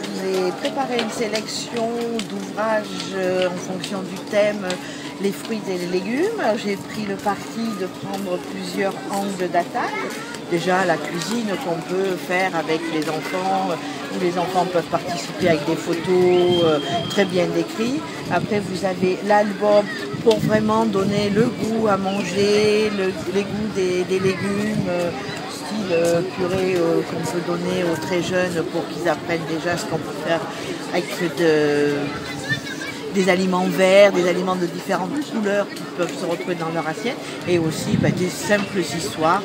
J'ai préparé une sélection d'ouvrages en fonction du thème les fruits et les légumes. J'ai pris le parti de prendre plusieurs angles d'attaque. Déjà la cuisine qu'on peut faire avec les enfants, où les enfants peuvent participer avec des photos très bien décrites. Après vous avez l'album pour vraiment donner le goût à manger, les goûts des légumes, style purée qu'on peut donner aux très jeunes pour qu'ils apprennent déjà ce qu'on peut faire avec des aliments verts, des aliments de différentes couleurs qui peuvent se retrouver dans leur assiette, et aussi des simples histoires.